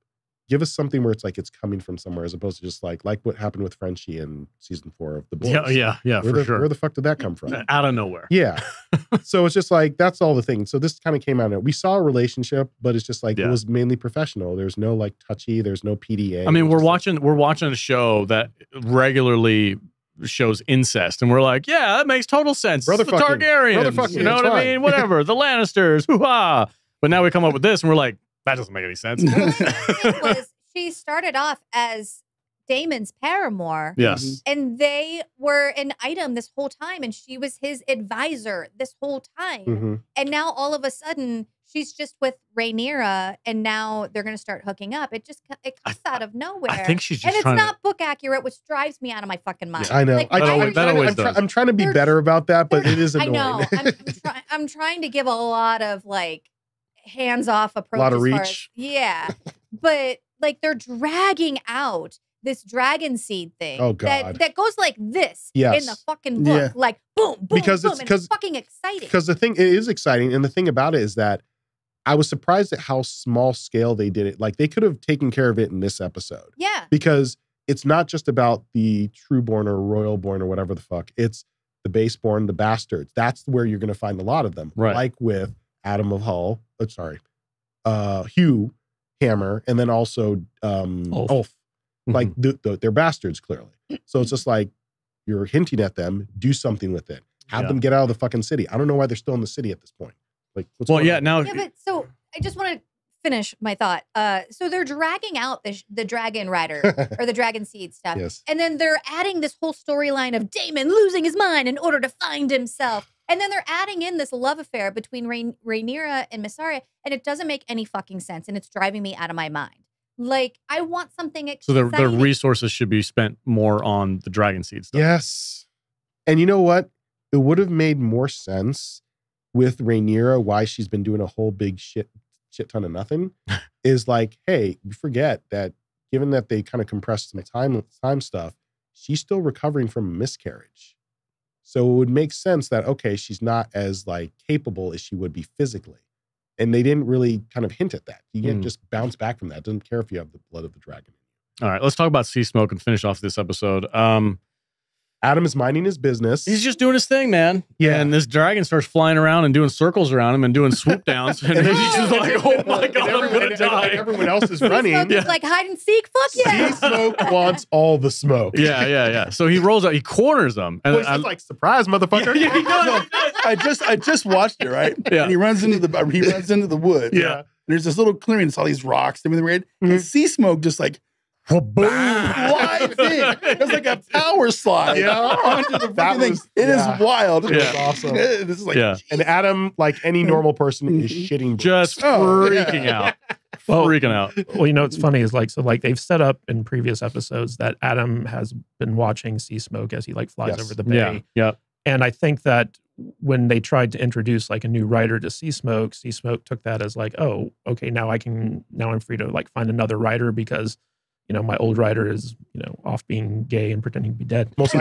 Give us something where it's like it's coming from somewhere, as opposed to just like what happened with Frenchie in season 4 of The Boys. Yeah, for sure. Where the fuck did that come from? Out of nowhere. Yeah. So it's just like that's all the thing. So this kind of came out of it. We saw a relationship, but it's just like it was mainly professional. There's no like touchy. There's no PDA. I mean, we're watching a show that regularly shows incest, and we're like, yeah, that makes total sense. Brother fucking, the Targaryens. You know what I mean? Whatever. The Lannisters. Hoo-ha. But now we come up with this, and we're like. That doesn't make any sense. It was she started off as Daemon's paramour. Yes. And they were an item this whole time. And she was his advisor this whole time. Mm-hmm. And now all of a sudden she's just with Rhaenyra and now they're going to start hooking up. It comes out of nowhere. I think she's just not book accurate, which drives me out of my fucking mind. Yeah, I know. Like, I'm trying to be better about that, but it is annoying. I know. I'm trying to give a lot of like, hands-off approach. A lot of reach. But like they're dragging out this dragon seed thing. Oh God. That goes like this in the fucking book. Yeah. Like boom, boom, because boom. It's fucking exciting. Because it is exciting. And the thing about it is that I was surprised at how small scale they did it. Like they could have taken care of it in this episode. Yeah. Because it's not just about the trueborn or royalborn or whatever the fuck. It's the baseborn, the bastards. That's where you're going to find a lot of them. Right. Like with Adam of Hull, Hugh Hammer, and then also Ulf. Like, they're bastards, clearly. So it's just like, you're hinting at them, do something with it. Have them get out of the fucking city. I don't know why they're still in the city at this point. Like, what's going on now? Yeah, but so, I just want to finish my thought. So they're dragging out the dragon rider, or the dragon seed stuff. Yes. And then they're adding this whole storyline of Daemon losing his mind in order to find himself. And then they're adding in this love affair between Rhaenyra and Mysaria, and it doesn't make any fucking sense, and it's driving me out of my mind. Like, I want something exciting. So their resources should be spent more on the dragon seed stuff. Yes. And you know what? It would have made more sense with Rhaenyra, why she's been doing a whole big shit ton of nothing, is like, hey, we forget that given that they kind of compressed some time stuff, she's still recovering from a miscarriage. So it would make sense that, okay, she's not as like capable as she would be physically. And they didn't really kind of hint at that. You can't just bounce back from that. It doesn't care if you have the blood of the dragon. All right, let's talk about Sea Smoke and finish off this episode. Adam is minding his business. He's just doing his thing, man. Yeah. And this dragon starts flying around and doing circles around him and doing swoop downs. And he's just like, oh my God, I'm going to die. Everyone else is running. Sea Smoke is like hide and seek. Fuck yeah. Sea Smoke wants all the smoke. Yeah. So he rolls out, he corners them. And he's like, surprise, motherfucker. Yeah, he does. I just watched it, right? Yeah. And he runs into the wood. Yeah. And there's this little clearing. It's all these rocks. I mean, and Sea Smoke just like, flies in. It's like a power slide. Yeah. Onto the thing. It is wild. Yeah. It is awesome. This is like, and Adam, like any normal person, is shitting. Just freaking out. Freaking out. Well, you know, it's funny is like, so like they've set up in previous episodes that Adam has been watching Sea Smoke as he like flies over the bay. Yeah. And I think that when they tried to introduce like a new writer to Sea Smoke took that as like, oh, okay, now I'm free to like find another writer because you know, my old writer is, you know, off being gay and pretending to be dead. Most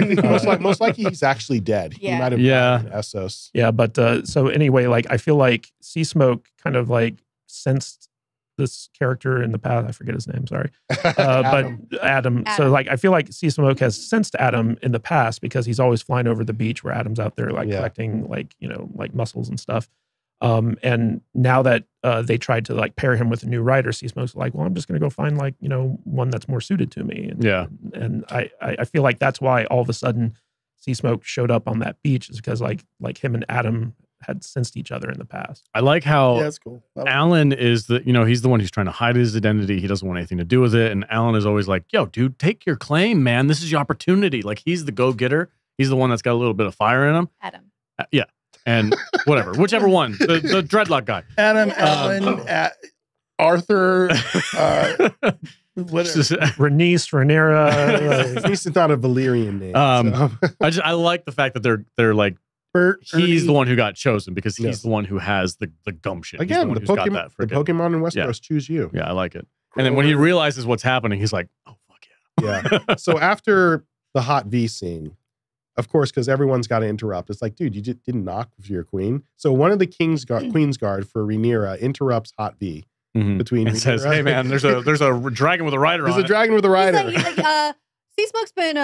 likely he's actually dead. Yeah. He might have been an Essos. Yeah, but so anyway, like, I feel like Sea Smoke kind of like sensed this character in the past. I forget his name, sorry. But Adam. So like, I feel like Sea Smoke has sensed Adam in the past because he's always flying over the beach where Adam's out there like collecting like, you know, like mussels and stuff. And now that they tried to like pair him with a new writer, Sea Smoke's like, well, I'm just going to go find like, you know, one that's more suited to me. And, and I feel like that's why all of a sudden Sea Smoke showed up on that beach is because like him and Adam had sensed each other in the past. I like how that's cool. Alan is the, you know, he's the one who's trying to hide his identity. He doesn't want anything to do with it. And Alan is always like, yo, dude, take your claim, man. This is your opportunity. Like he's the go-getter. He's the one that's got a little bit of fire in him. Adam. Yeah. And whatever, whichever one, the dreadlock guy. Adam, Alan, Arthur, whatever. Rhaenys, Rhaenyra. Rhaenys is not a Valyrian name. So. I like the fact that they're like, Bert, he's the one who got chosen because he's the one who has the gumption. Again, the Pokemon, got that the Pokemon in Westeros choose you. Yeah, I like it. Cool. And then when he realizes what's happening, he's like, oh, fuck yeah. Yeah. So after the hot V scene, of course, because everyone's got to interrupt. It's like, dude, you just didn't knock with your queen. So one of the queen's guard for Rhaenyra interrupts Hot V between and says, hey, man, there's a dragon with a rider on it. There's a dragon with a rider. He's like Sea Smoke's been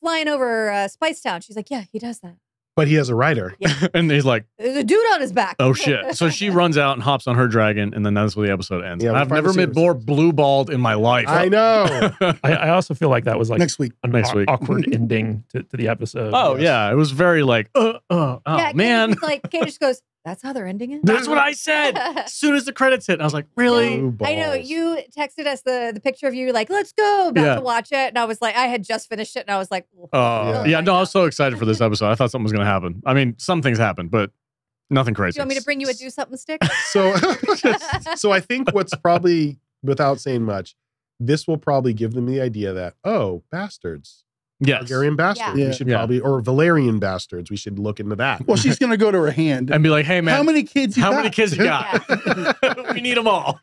flying over Spice Town. She's like, yeah, he does that. But he has a rider. Yeah. And he's like, there's a dude on his back. Oh, shit. So she runs out and hops on her dragon, and then that's where the episode ends. Yeah, I've never been more blue-balled in my life. I know. I also feel like that was like an awkward ending to the episode. Oh, yeah. It was very like, man. It's like, Kate just goes, that's how they're ending it? That's what I said. As soon as the credits hit, and I was like, really? I know. You texted us the picture of you like, let's go. About to watch it. And I was like, I had just finished it, and I was like. No, I was so excited for this episode. I thought something was going to happen. I mean, some things happened, but nothing crazy. Do you want me to bring you a do something stick? So I think what's probably, without saying much, this will probably give them the idea that, oh, bastards. Yes. Targaryen bastards. Yeah. We should probably, or Valyrian bastards. We should look into that. Well, she's going to go to her hand and be like, hey, man, how many kids you got? Yeah. We need them all.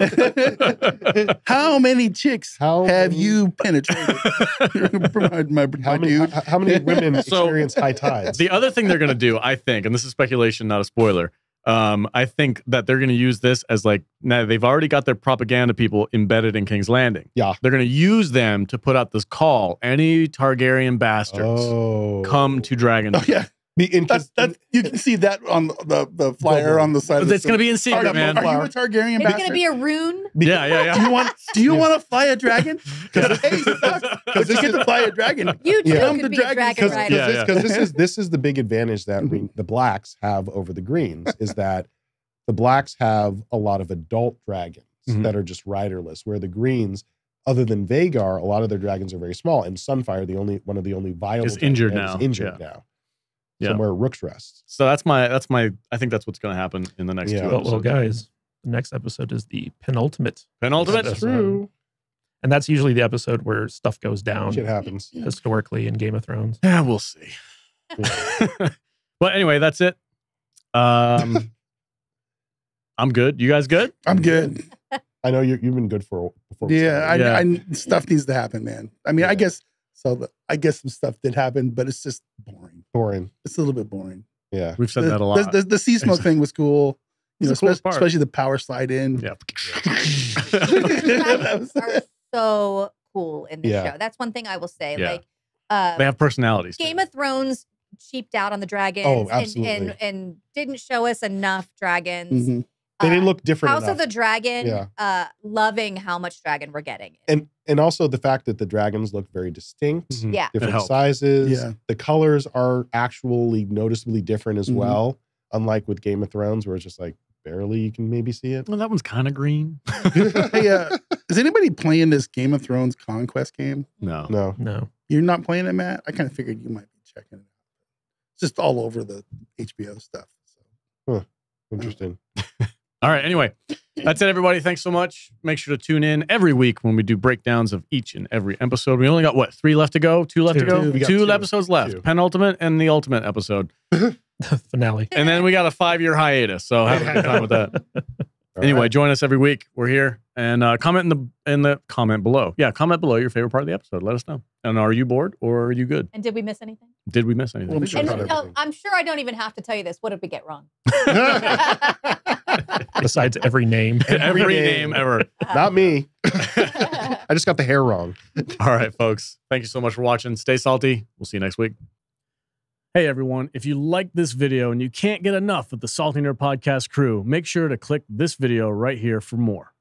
How many chicks have you penetrated? How many women experience high tides? The other thing they're going to do, I think, and this is speculation, not a spoiler. I think that they're going to use this as like, now they've already got their propaganda people embedded in King's Landing. Yeah. They're going to use them to put out this call. Any Targaryen bastards come to Dragon. Oh, yeah. You can see that on the flyer on the side of the... It's going to be in secret, man. Are you a Targaryen bastard? Is it going to be a rune? Yeah. Do you want to fly a dragon? Because you get to fly a dragon. You too could be a dragon rider. Because this is the big advantage that the Blacks have over the Greens, is that the Blacks have a lot of adult dragons that are just riderless, where the Greens... Other than Vhagar, a lot of their dragons are very small, and Sunfire, one of the only viable, is injured now. Somewhere Rook's Rest. So that's my. I think that's what's going to happen in the next two episodes. Well, guys, the next episode is the penultimate. Penultimate. That's true. And that's usually the episode where stuff goes down. Shit happens. Historically in Game of Thrones. Yeah, we'll see. Yeah. Well, anyway, that's it. I'm good. You guys good? I'm good. I know you've been good for before. Yeah, stuff needs to happen, man. I mean, yeah. I guess some stuff did happen, but it's just boring. Boring. It's a little bit boring. Yeah, we've said that a lot. The sea smoke thing was cool. You know, especially the power slide in. Yeah, are so cool in this show. That's one thing I will say. Yeah. Like, they have personalities. Game of Thrones cheaped out on the dragons. Oh, absolutely. And didn't show us enough dragons. Mm-hmm. They didn't look different. House of the Dragon, loving how much dragon we're getting. And also the fact that the dragons look very distinct. Mm-hmm. Yeah. Different sizes. Yeah. The colors are actually noticeably different as well. Unlike with Game of Thrones, where it's just like barely you can maybe see it. Well, that one's kind of green. Yeah. Is anybody playing this Game of Thrones conquest game? No. No. No. You're not playing it, Matt? I kind of figured you might be checking it out. It's just all over the HBO stuff. So. Huh. Interesting. All right. Anyway, that's it, everybody. Thanks so much. Make sure to tune in every week when we do breakdowns of each and every episode. We only got, what, three left to go? Two left to go? Two episodes left. Penultimate and the ultimate episode. The finale. And then we got a 5-year hiatus, so have a good time with that. Anyway, join us every week. We're here. And comment in the comment below. Yeah, comment below your favorite part of the episode. Let us know. And are you bored or are you good? And did we miss anything? Did we miss anything? Well, I'm sure I don't even have to tell you this. What did we get wrong? Besides every name. Every name ever. Not me. I just got the hair wrong. All right, folks. Thank you so much for watching. Stay salty. We'll see you next week. Hey, everyone. If you like this video and you can't get enough of the Salty Nerd Podcast crew, make sure to click this video right here for more.